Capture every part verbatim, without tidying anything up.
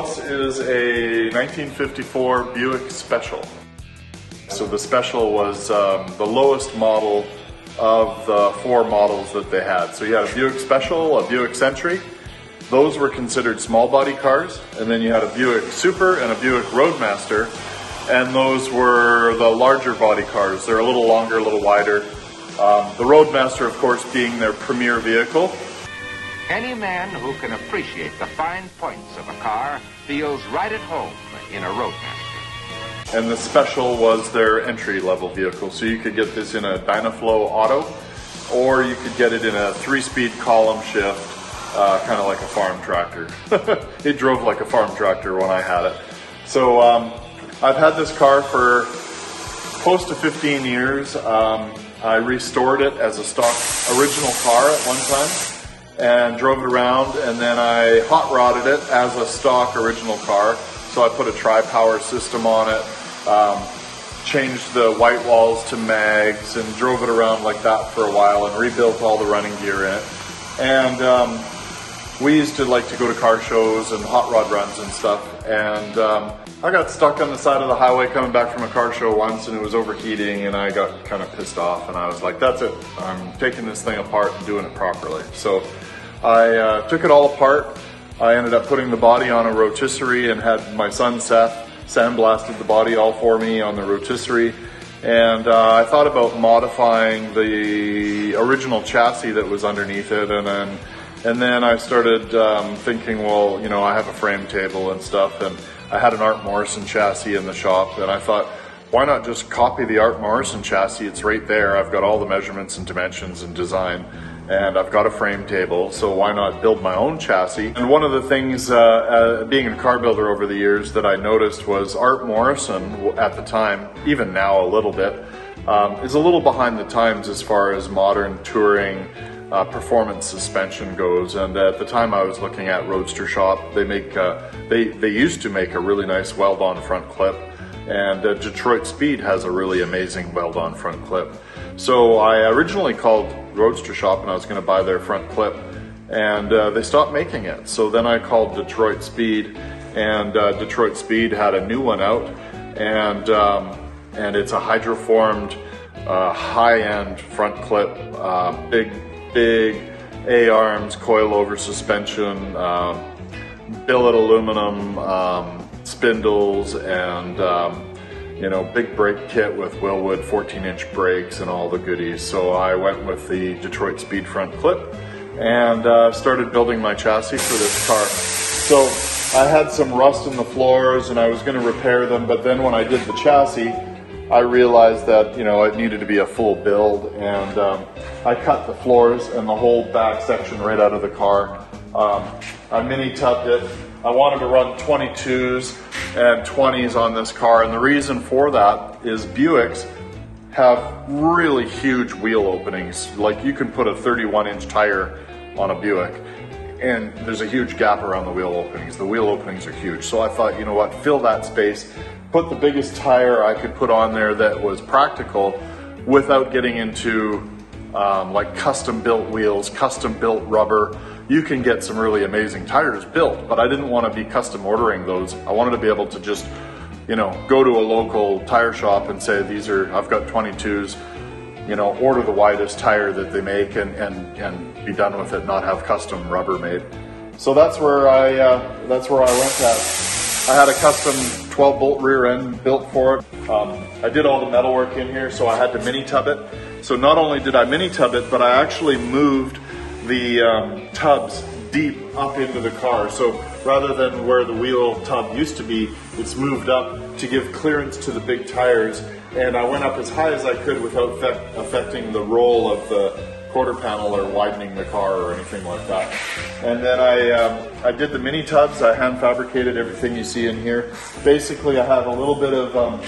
boss is a nineteen fifty-four Buick Special. So the Special was um, the lowest model of the four models that they had. So you had a Buick Special, a Buick Century. Those were considered small body cars. And then you had a Buick Super and a Buick Roadmaster. And those were the larger body cars. They're a little longer, a little wider. Um, the Roadmaster, of course, being their premier vehicle. Any man who can appreciate the fine points of a car feels right at home in a Roadmaster. And the Special was their entry-level vehicle. So you could get this in a Dynaflow auto, or you could get it in a three-speed column shift, uh, kind of like a farm tractor. It drove like a farm tractor when I had it. So um, I've had this car for close to fifteen years. Um, I restored it as a stock original car at one time and drove it around, and then I hot-rodded it as a stock original car. So I put a tri-power system on it. Um, changed the white walls to mags and drove it around like that for a while and rebuilt all the running gear in it. And um, we used to like to go to car shows and hot rod runs and stuff. And um, I got stuck on the side of the highway coming back from a car show once, and it was overheating, and I got kind of pissed off, and I was like, that's it. I'm taking this thing apart and doing it properly. So I uh, took it all apart. I ended up putting the body on a rotisserie and had my son Seth sandblasted the body all for me on the rotisserie, and uh, I thought about modifying the original chassis that was underneath it, and then and then I started um, thinking, well, you know, I have a frame table and stuff, and I had an Art Morrison chassis in the shop, and I thought, why not just copy the Art Morrison chassis? It's right there. I've got all the measurements and dimensions and design, and I've got a frame table, so why not build my own chassis? And one of the things, uh, uh, being a car builder over the years, that I noticed was Art Morrison at the time, even now a little bit, um, is a little behind the times as far as modern touring uh, performance suspension goes. And at the time I was looking at Roadster Shop. They make, uh, they, they used to make a really nice weld-on front clip, and uh, Detroit Speed has a really amazing weld-on front clip. So I originally called Roadster Shop and I was going to buy their front clip, and uh, they stopped making it. So then I called Detroit Speed, and uh, Detroit Speed had a new one out, and um, and it's a hydroformed uh, high-end front clip, uh, big big A-arms, coil-over suspension, um, billet aluminum um, spindles, and um, you know, big brake kit with Wilwood fourteen inch brakes and all the goodies. So I went with the Detroit Speed front clip and uh, started building my chassis for this car. So I had some rust in the floors and I was going to repair them, but then when I did the chassis, I realized that, you know, it needed to be a full build, and um, I cut the floors and the whole back section right out of the car. Um, I mini-tubbed it. I wanted to run twenty-twos and twenties on this car, and the reason for that is Buicks have really huge wheel openings. Like, you can put a thirty-one inch tire on a Buick and there's a huge gap around the wheel openings. The wheel openings are huge. So I thought, you know what, fill that space, put the biggest tire I could put on there that was practical without getting into um, like custom built wheels, custom built rubber. You can get some really amazing tires built, but I didn't want to be custom ordering those. I wanted to be able to just, you know, go to a local tire shop and say, these are, I've got twenty-twos, you know, order the widest tire that they make and, and, and be done with it, not have custom rubber made. So that's where I, uh, that's where I went at. I had a custom twelve bolt rear end built for it. Um, I did all the metal work in here, so I had to mini tub it. So not only did I mini tub it, but I actually moved the um, tubs deep up into the car. So rather than where the wheel tub used to be, it's moved up to give clearance to the big tires, and I went up as high as I could without effect affecting the roll of the quarter panel or widening the car or anything like that. And then I, um, I did the mini tubs. I hand fabricated everything you see in here. Basically I have a little bit of um,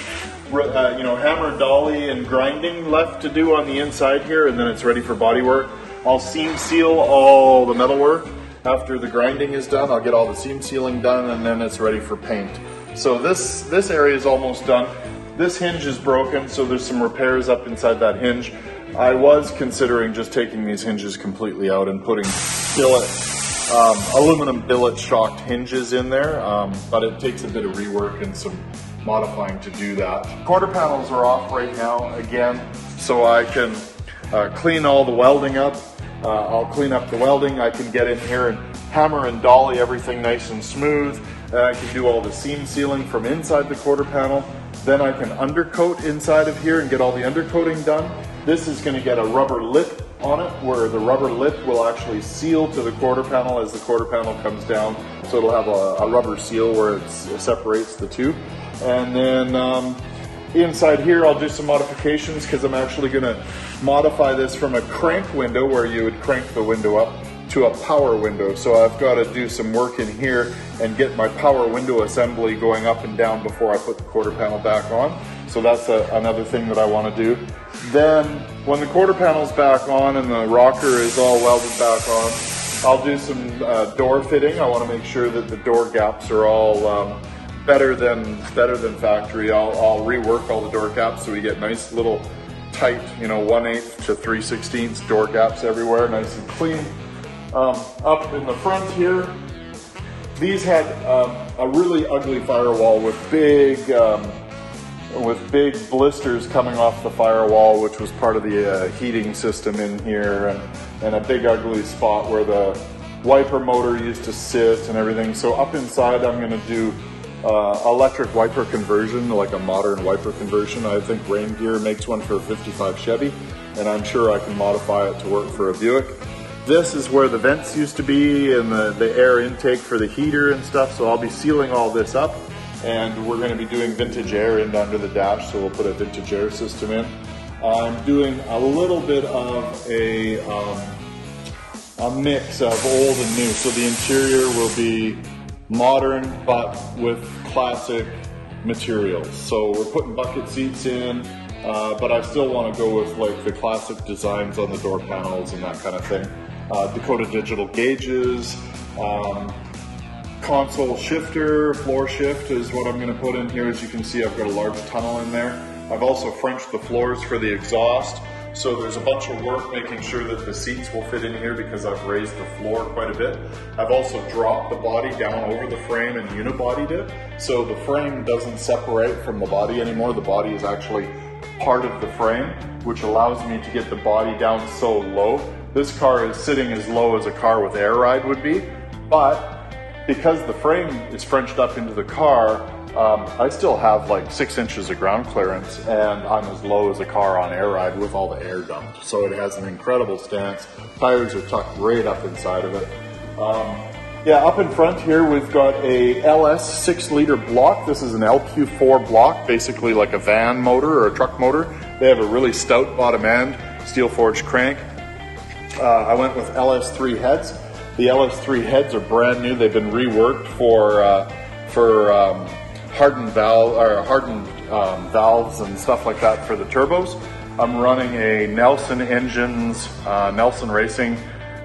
uh, you know, hammer dolly and grinding left to do on the inside here, and then it's ready for body work. I'll seam seal all the metal work. After the grinding is done, I'll get all the seam sealing done, and then it's ready for paint. So this, this area is almost done. This hinge is broken, so there's some repairs up inside that hinge. I was considering just taking these hinges completely out and putting billet um, aluminum billet shocked hinges in there, um, but it takes a bit of rework and some modifying to do that. Quarter panels are off right now again, so I can uh, clean all the welding up. Uh, I'll clean up the welding. I can get in here and hammer and dolly everything nice and smooth. Uh, I can do all the seam sealing from inside the quarter panel. Then I can undercoat inside of here and get all the undercoating done. This is going to get a rubber lip on it, where the rubber lip will actually seal to the quarter panel as the quarter panel comes down. So it'll have a, a rubber seal where it's, it separates the two. And then um, inside here I'll do some modifications, because I'm actually going to modify this from a crank window, where you would crank the window up, to a power window. So I've got to do some work in here and get my power window assembly going up and down before I put the quarter panel back on. So that's a, another thing that I want to do. Then when the quarter panel's back on and the rocker is all welded back on, I'll do some uh, door fitting. I want to make sure that the door gaps are all um, better than better than factory. I'll, I'll rework all the door gaps so we get nice little tight, you know, one eighth to three sixteenths door gaps everywhere, nice and clean. Um, up in the front here, these had um, a really ugly firewall with big um, with big blisters coming off the firewall, which was part of the uh, heating system in here, and, and a big ugly spot where the wiper motor used to sit and everything. So up inside I'm going to do uh, electric wiper conversion, like a modern wiper conversion. I think Rain Gear makes one for a fifty-five Chevy, and I'm sure I can modify it to work for a Buick. This is where the vents used to be and the, the air intake for the heater and stuff, so I'll be sealing all this up, and we're going to be doing vintage air in under the dash, so we'll put a vintage air system in. I'm doing a little bit of a, um, a mix of old and new, so the interior will be modern but with classic materials. So we're putting bucket seats in. Uh, but I still want to go with like the classic designs on the door panels and that kind of thing. Uh, Dakota digital gauges, um, console shifter, floor shift is what I'm going to put in here. As you can see, I've got a large tunnel in there. I've also Frenched the floors for the exhaust, so there's a bunch of work making sure that the seats will fit in here, because I've raised the floor quite a bit. I've also dropped the body down over the frame and unibodied it, so the frame doesn't separate from the body anymore. The body is actually part of the frame, which allows me to get the body down so low. This car is sitting as low as a car with air ride would be, but because the frame is Frenched up into the car, um, I still have like six inches of ground clearance, and I'm as low as a car on air ride with all the air dumped. So it has an incredible stance. Tires are tucked right up inside of it. Um, yeah, up in front here we've got a L S six liter block. This is an L Q four block, basically like a van motor or a truck motor. They have a really stout bottom end, steel forged crank. Uh, I went with L S three heads. The L S three heads are brand new. They've been reworked for uh, for um, hardened valve or hardened um, valves and stuff like that for the turbos. I'm running a Nelson Engines, uh, Nelson Racing.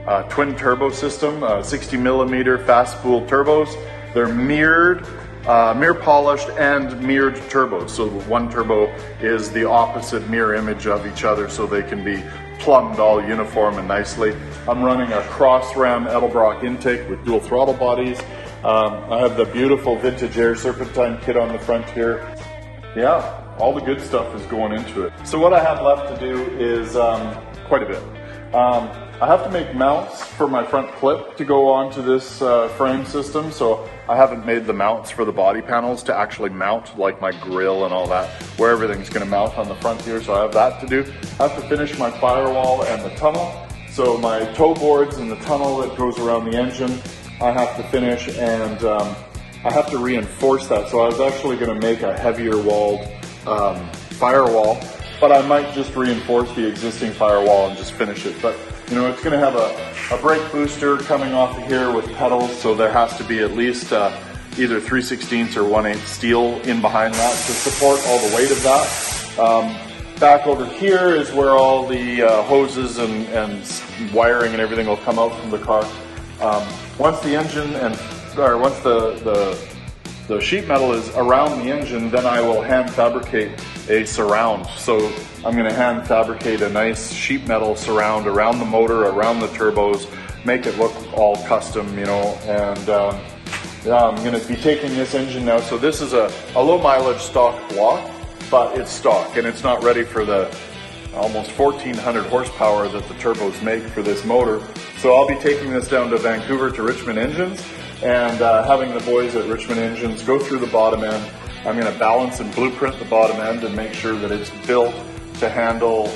Uh, twin turbo system, uh, sixty millimeter fast spool turbos. They're mirrored, uh, mirror polished and mirrored turbos. So one turbo is the opposite mirror image of each other, so they can be plumbed all uniform and nicely. I'm running a cross ram Edelbrock intake with dual throttle bodies. Um, I have the beautiful vintage air serpentine kit on the front here. Yeah, all the good stuff is going into it. So what I have left to do is um, quite a bit. Um, I have to make mounts for my front clip to go onto this uh, frame system, so I haven't made the mounts for the body panels to actually mount, like my grill and all that, where everything's going to mount on the front here, so I have that to do. I have to finish my firewall and the tunnel, so my tow boards and the tunnel that goes around the engine, I have to finish, and um, I have to reinforce that, so I was actually going to make a heavier walled um, firewall. But I might just reinforce the existing firewall and just finish it. But, you know, it's going to have a, a brake booster coming off of here with pedals, so there has to be at least uh, either three sixteenths or one eighth steel in behind that to support all the weight of that. Um, back over here is where all the uh, hoses and, and wiring and everything will come out from the car. Um, once the engine and, or once the, the The sheet metal is around the engine, then I will hand fabricate a surround. So I'm going to hand fabricate a nice sheet metal surround around the motor, around the turbos, make it look all custom, you know. And um, yeah, I'm going to be taking this engine now. So this is a, a low mileage stock block, but it's stock and it's not ready for the almost fourteen hundred horsepower that the turbos make for this motor. So I'll be taking this down to Vancouver to Richmond Engines and uh, having the boys at Richmond Engines go through the bottom end. I'm going to balance and blueprint the bottom end and make sure that it's built to handle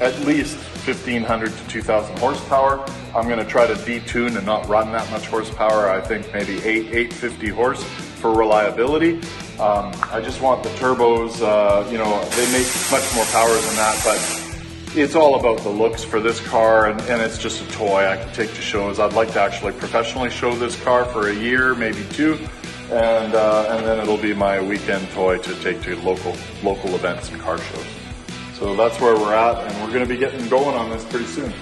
at least fifteen hundred to two thousand horsepower. I'm going to try to detune and not run that much horsepower. I think maybe eight, eight fifty horse for reliability. Um, I just want the turbos, uh, you know, they make much more power than that, but it's all about the looks for this car, and, and it's just a toy I can take to shows. I'd like to actually professionally show this car for a year, maybe two, and uh, and then it'll be my weekend toy to take to local local events and car shows. So that's where we're at, and we're going to be getting going on this pretty soon.